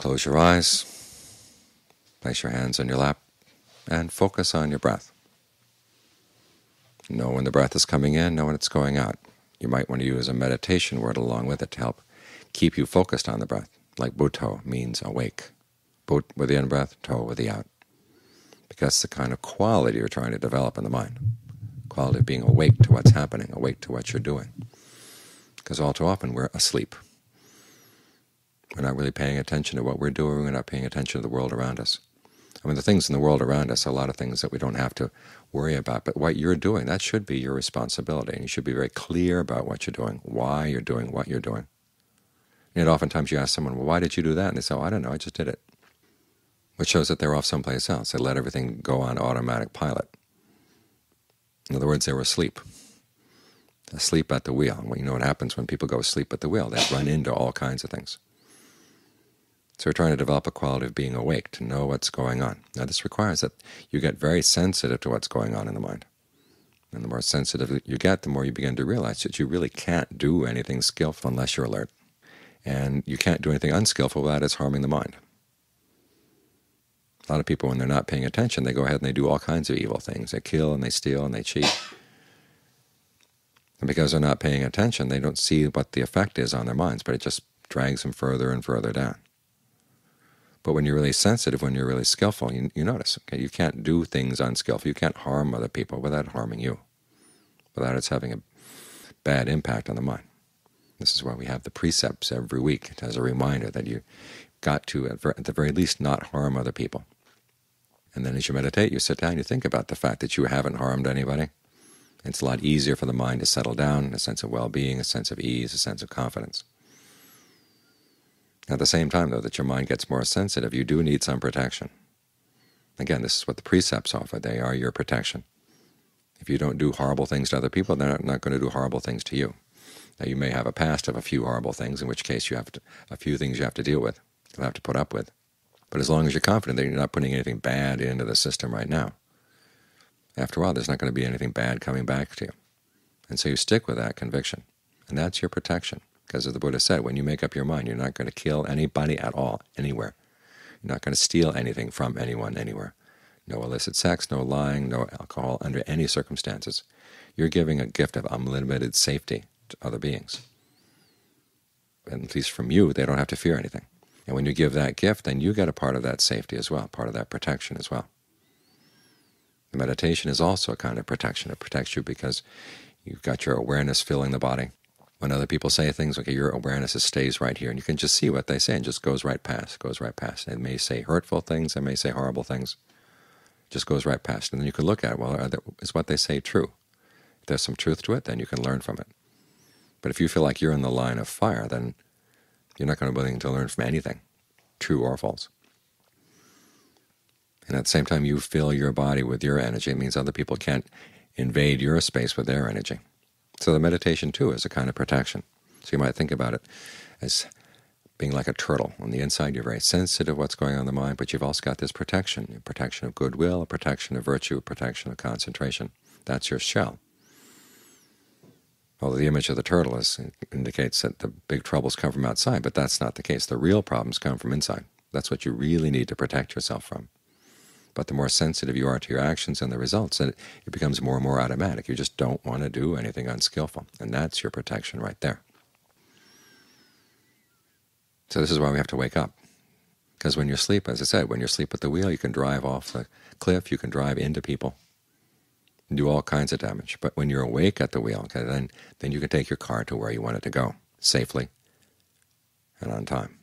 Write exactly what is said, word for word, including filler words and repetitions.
Close your eyes, place your hands on your lap, and focus on your breath. Know when the breath is coming in, know when it's going out. You might want to use a meditation word along with it to help keep you focused on the breath, like buto means awake. But with the in-breath, to with the out. Because it's the kind of quality you're trying to develop in the mind, quality of being awake to what's happening, awake to what you're doing. Because all too often we're asleep. We're not really paying attention to what we're doing, we're not paying attention to the world around us. I mean, the things in the world around us are a lot of things that we don't have to worry about, but what you're doing, that should be your responsibility, and you should be very clear about what you're doing, why you're doing what you're doing. And oftentimes you ask someone, well, why did you do that? And they say, oh, I don't know, I just did it. Which shows that they're off someplace else. They let everything go on automatic pilot. In other words, they were asleep. Asleep at the wheel. Well, you know what happens when people go asleep at the wheel. They run into all kinds of things. So we're trying to develop a quality of being awake, to know what's going on. Now this requires that you get very sensitive to what's going on in the mind. And the more sensitive you get, the more you begin to realize that you really can't do anything skillful unless you're alert. And you can't do anything unskillful without it's harming the mind. A lot of people, when they're not paying attention, they go ahead and they do all kinds of evil things. They kill and they steal and they cheat. And because they're not paying attention, they don't see what the effect is on their minds, but it just drags them further and further down. But when you're really sensitive, when you're really skillful, you, you notice, okay, you can't do things unskillful, you can't harm other people without harming you, without it's having a bad impact on the mind. This is why we have the precepts every week, as a reminder that you've got to, at the very least, not harm other people. And then as you meditate, you sit down, you think about the fact that you haven't harmed anybody. It's a lot easier for the mind to settle down, a sense of well-being, a sense of ease, a sense of confidence. At the same time, though, that your mind gets more sensitive, you do need some protection. Again, this is what the precepts offer. They are your protection. If you don't do horrible things to other people, they're not going to do horrible things to you. Now, you may have a past of a few horrible things, in which case you have to, a few things you have to deal with, you'll have to put up with. But as long as you're confident that you're not putting anything bad into the system right now, after a while, there's not going to be anything bad coming back to you. And so you stick with that conviction. And that's your protection. Because as the Buddha said, when you make up your mind, you're not going to kill anybody at all, anywhere. You're not going to steal anything from anyone, anywhere. No illicit sex, no lying, no alcohol, under any circumstances. You're giving a gift of unlimited safety to other beings. And at least from you, they don't have to fear anything. And when you give that gift, then you get a part of that safety as well, part of that protection as well. The meditation is also a kind of protection. It protects you because you've got your awareness filling the body. When other people say things, okay, your awareness stays right here, and you can just see what they say and just goes right past, goes right past. They may say hurtful things, they may say horrible things, it just goes right past. And then you can look at, well, are there, is what they say true? If there's some truth to it, then you can learn from it. But if you feel like you're in the line of fire, then you're not going to be willing to learn from anything, true or false. And at the same time, you fill your body with your energy. It means other people can't invade your space with their energy. So the meditation, too, is a kind of protection. So you might think about it as being like a turtle. On the inside, you're very sensitive to what's going on in the mind, but you've also got this protection, a protection of goodwill, a protection of virtue, a protection of concentration. That's your shell. Although the image of the turtle is, indicates that the big troubles come from outside, but that's not the case. The real problems come from inside. That's what you really need to protect yourself from. But the more sensitive you are to your actions and the results, then it becomes more and more automatic. You just don't want to do anything unskillful, and that's your protection right there. So this is why we have to wake up. Because when you're asleep, as I said, when you're asleep at the wheel, you can drive off the cliff, you can drive into people, and do all kinds of damage. But when you're awake at the wheel, okay, then, then you can take your car to where you want it to go, safely and on time.